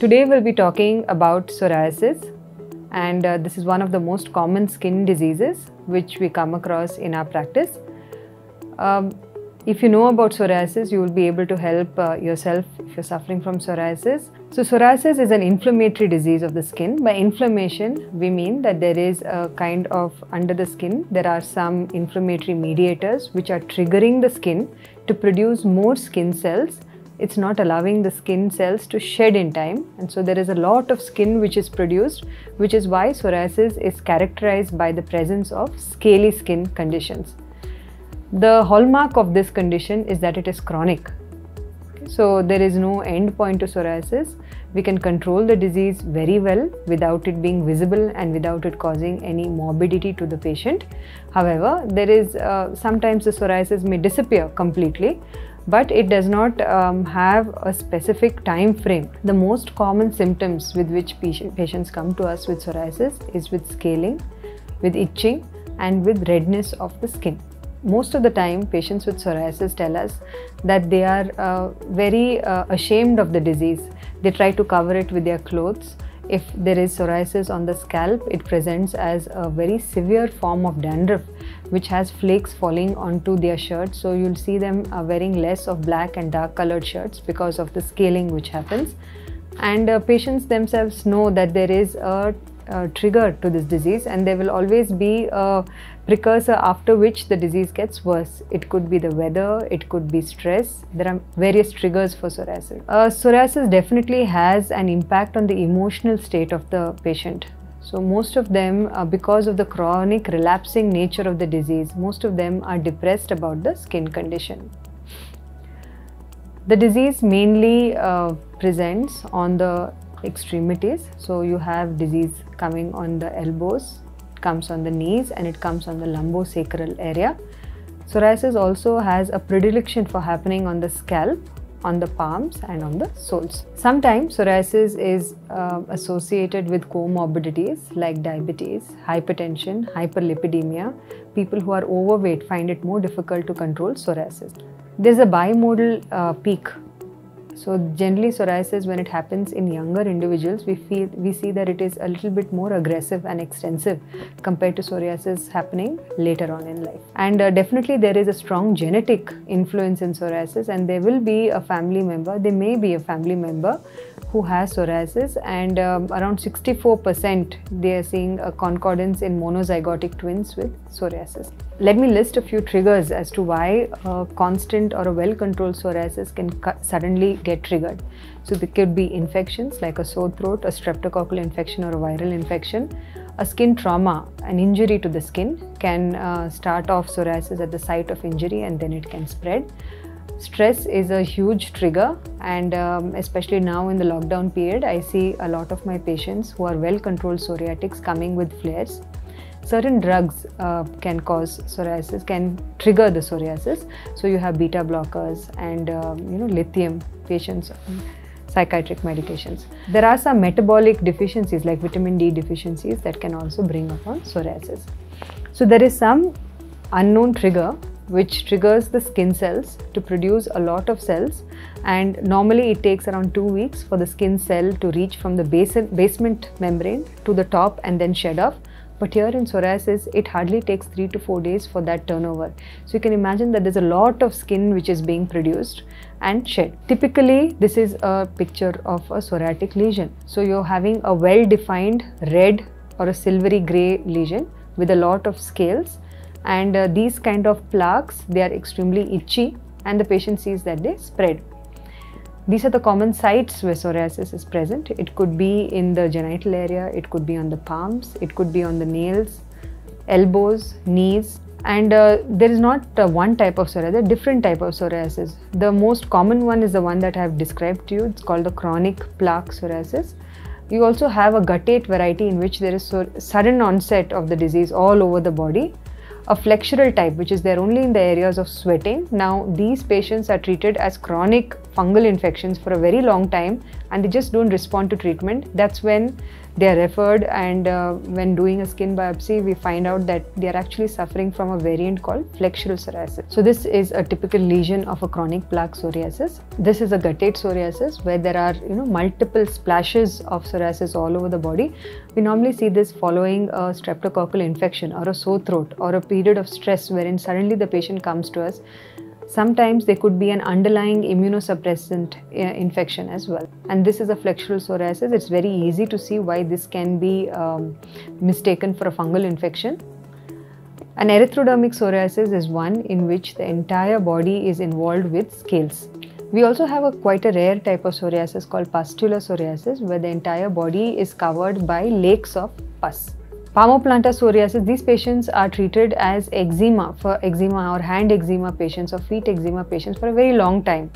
Today we'll be talking about psoriasis, and this is one of the most common skin diseases which we come across in our practice. If you know about psoriasis, you will be able to help yourself if you're suffering from psoriasis. So psoriasis is an inflammatory disease of the skin. By inflammation, we mean that there is a kind of under the skin, there are some inflammatory mediators which are triggering the skin to produce more skin cells. It's not allowing the skin cells to shed in time, and so there is a lot of skin which is produced, which is why psoriasis is characterized by the presence of scaly skin conditions. The hallmark of this condition is that it is chronic. So there is no end point to psoriasis. We can control the disease very well without it being visible and without it causing any morbidity to the patient. However, there is sometimes the psoriasis may disappear completely, but it does not have a specific time frame. The most common symptoms with which patients come to us with psoriasis is with scaling, with itching, and with redness of the skin. Most of the time, patients with psoriasis tell us that they are very ashamed of the disease. They try to cover it with their clothes. If there is psoriasis on the scalp, it presents as a very severe form of dandruff, which has flakes falling onto their shirt. So you'll see them wearing less of black and dark colored shirts because of the scaling which happens. And patients themselves know that there is a trigger to this disease, and there will always be a precursor after which the disease gets worse. It could be the weather, it could be stress. There are various triggers for psoriasis. Psoriasis definitely has an impact on the emotional state of the patient. So most of them, because of the chronic relapsing nature of the disease, most of them are depressed about the skin condition. The disease mainly presents on the extremities. So you have disease coming on the elbows, it comes on the knees, and it comes on the lumbosacral area. Psoriasis also has a predilection for happening on the scalp, on the palms, and on the soles. Sometimes psoriasis is associated with comorbidities like diabetes, hypertension, hyperlipidemia. People who are overweight find it more difficult to control psoriasis. There's a bimodal peak. So generally psoriasis, when it happens in younger individuals, we see that it is a little bit more aggressive and extensive compared to psoriasis happening later on in life. And definitely there is a strong genetic influence in psoriasis, and there will be a family member, there may be a family member who has psoriasis, and around 64% they are seeing a concordance in monozygotic twins with psoriasis. Let me list a few triggers as to why a constant or a well-controlled psoriasis can suddenly get triggered. So there could be infections like a sore throat, a streptococcal infection, or a viral infection. A skin trauma, an injury to the skin, can start off psoriasis at the site of injury, and then it can spread. Stress is a huge trigger, and especially now in the lockdown period, I see a lot of my patients who are well-controlled psoriatics coming with flares. Certain drugs can cause psoriasis, can trigger the psoriasis. So you have beta blockers and lithium patients, psychiatric medications. There are some metabolic deficiencies like vitamin D deficiencies that can also bring upon psoriasis. So there is some unknown trigger which triggers the skin cells to produce a lot of cells, and normally it takes around 2 weeks for the skin cell to reach from the basement membrane to the top and then shed off. But here in psoriasis, it hardly takes 3 to 4 days for that turnover. So you can imagine that there's a lot of skin which is being produced and shed. Typically, this is a picture of a psoriatic lesion. So you're having a well-defined red or a silvery grey lesion with a lot of scales. And these kind of plaques, they are extremely itchy, and the patient sees that they spread. These are the common sites where psoriasis is present. It could be in the genital area, it could be on the palms, it could be on the nails, elbows, knees. And there is not one type of psoriasis, there are different types of psoriasis. The most common one is the one that I have described to you. It's called the chronic plaque psoriasis. You also have a guttate variety in which there is sudden onset of the disease all over the body. A flexural type, which is there only in the areas of sweating. Now, these patients are treated as chronic fungal infections for a very long time, and they just don't respond to treatment. That's when they are referred, and when doing a skin biopsy, we find out that they are actually suffering from a variant called flexural psoriasis. So this is a typical lesion of a chronic plaque psoriasis. This is a guttate psoriasis where there are multiple splashes of psoriasis all over the body. We normally see this following a streptococcal infection or a sore throat or a period of stress wherein suddenly the patient comes to us. Sometimes there could be an underlying immunosuppressant infection as well. And this is a flexural psoriasis. It's very easy to see why this can be mistaken for a fungal infection. An erythrodermic psoriasis is one in which the entire body is involved with scales. We also have quite a rare type of psoriasis called pustular psoriasis, where the entire body is covered by lakes of pus. Palmoplantar psoriasis, these patients are treated as eczema for eczema or hand eczema patients or feet eczema patients for a very long time.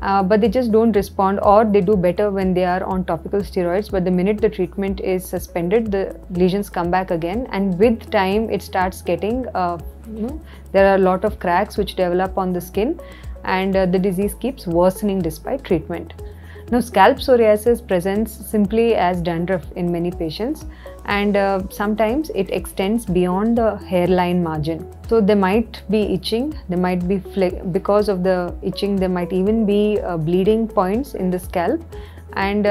But they just don't respond, or they do better when they are on topical steroids, but the minute the treatment is suspended, the lesions come back again, and with time it starts getting, there are a lot of cracks which develop on the skin, and the disease keeps worsening despite treatment. Now, scalp psoriasis presents simply as dandruff in many patients, and sometimes it extends beyond the hairline margin. So there might be itching, there might be, because of the itching, there might even be bleeding points in the scalp, and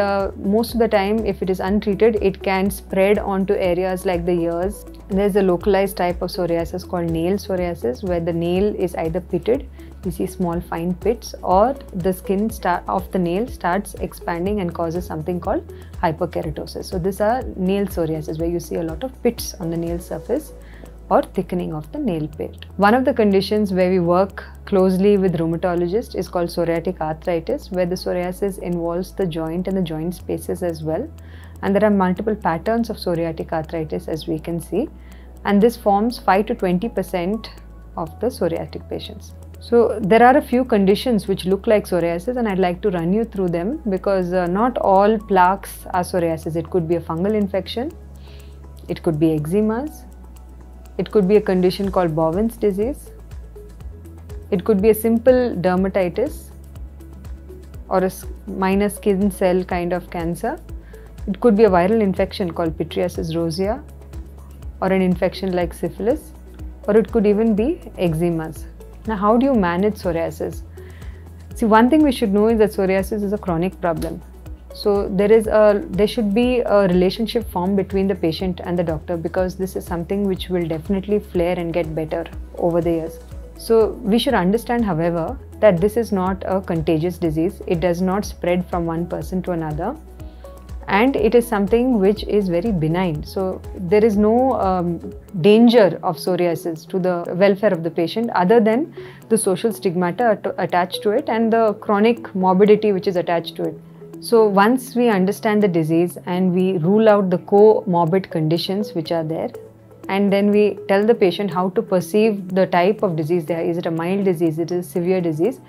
most of the time, if it is untreated, it can spread onto areas like the ears. There's a localized type of psoriasis called nail psoriasis, where the nail is either pitted, we see small fine pits, or the skin of the nail starts expanding and causes something called hyperkeratosis. So these are nail psoriasis, where you see a lot of pits on the nail surface or thickening of the nail plate. One of the conditions where we work closely with rheumatologists is called psoriatic arthritis, where the psoriasis involves the joint and the joint spaces as well. And there are multiple patterns of psoriatic arthritis, as we can see. And this forms 5 to 20% of the psoriatic patients. So there are a few conditions which look like psoriasis, and I'd like to run you through them, because not all plaques are psoriasis. It could be a fungal infection, it could be eczemas, it could be a condition called Bowen's disease, it could be a simple dermatitis or a minor skin cell kind of cancer, it could be a viral infection called pityriasis rosea or an infection like syphilis, or it could even be eczemas. Now, how do you manage psoriasis? See, one thing we should know is that psoriasis is a chronic problem. So there should be a relationship formed between the patient and the doctor, because this is something which will definitely flare and get better over the years. So we should understand, however, that this is not a contagious disease. It does not spread from one person to another. And it is something which is very benign. So there is no danger of psoriasis to the welfare of the patient, other than the social stigmata attached to it and the chronic morbidity which is attached to it. So once we understand the disease and we rule out the comorbid conditions which are there, and then we tell the patient how to perceive the type of disease there. Is it a mild disease? Is it a severe disease?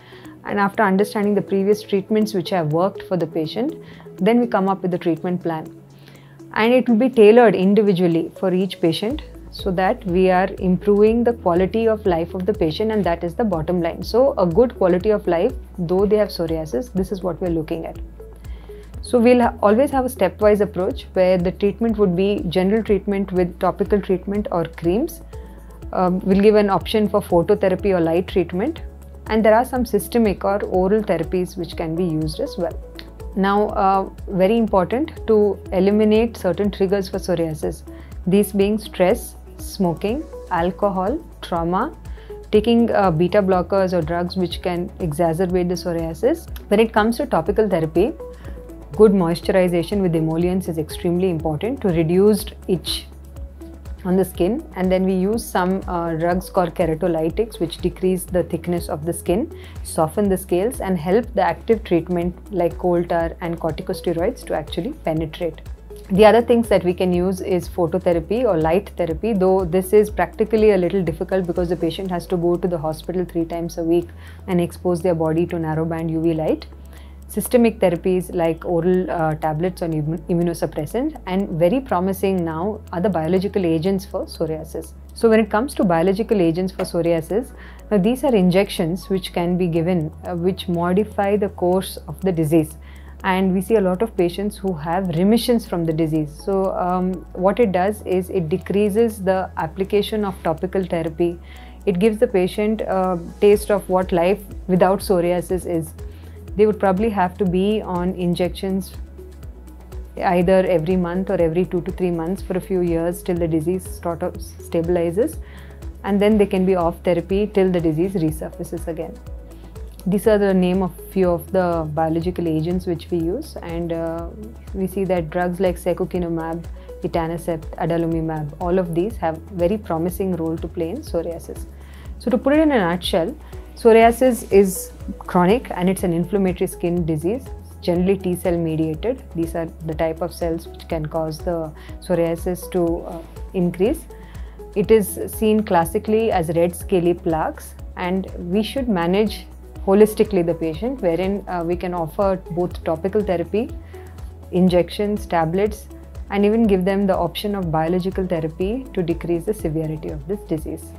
And after understanding the previous treatments which have worked for the patient, then we come up with the treatment plan. And it will be tailored individually for each patient, so that we are improving the quality of life of the patient, and that is the bottom line. So a good quality of life, though they have psoriasis, this is what we are looking at. So we'll always have a stepwise approach, where the treatment would be general treatment with topical treatment or creams. We'll give an option for phototherapy or light treatment. And there are some systemic or oral therapies which can be used as well. Now, very important to eliminate certain triggers for psoriasis. These being stress, smoking, alcohol, trauma, taking beta blockers or drugs which can exacerbate the psoriasis. When it comes to topical therapy, good moisturization with emollients is extremely important to reduce itch on the skin, and then we use some drugs called keratolytics, which decrease the thickness of the skin, soften the scales, and help the active treatment like coal tar and corticosteroids to actually penetrate. The other things that we can use is phototherapy or light therapy, though this is practically a little difficult because the patient has to go to the hospital 3 times a week and expose their body to narrowband UV light. Systemic therapies like oral tablets on immunosuppressants, and very promising now are the biological agents for psoriasis. So when it comes to biological agents for psoriasis, now these are injections which can be given which modify the course of the disease. and we see a lot of patients who have remissions from the disease. So what it does is it decreases the application of topical therapy. It gives the patient a taste of what life without psoriasis is. They would probably have to be on injections either every month or every 2 to 3 months for a few years till the disease sort of stabilizes, and then they can be off therapy till the disease resurfaces again. These are the name of few of the biological agents which we use, and we see that drugs like secukinumab, etanercept, adalimumab, all of these have very promising role to play in psoriasis. So to put it in a nutshell, psoriasis is chronic and it's an inflammatory skin disease, generally T cell mediated. These are the type of cells which can cause the psoriasis to increase. It is seen classically as red scaly plaques, and we should manage holistically the patient, wherein we can offer both topical therapy, injections, tablets, and even give them the option of biological therapy to decrease the severity of this disease.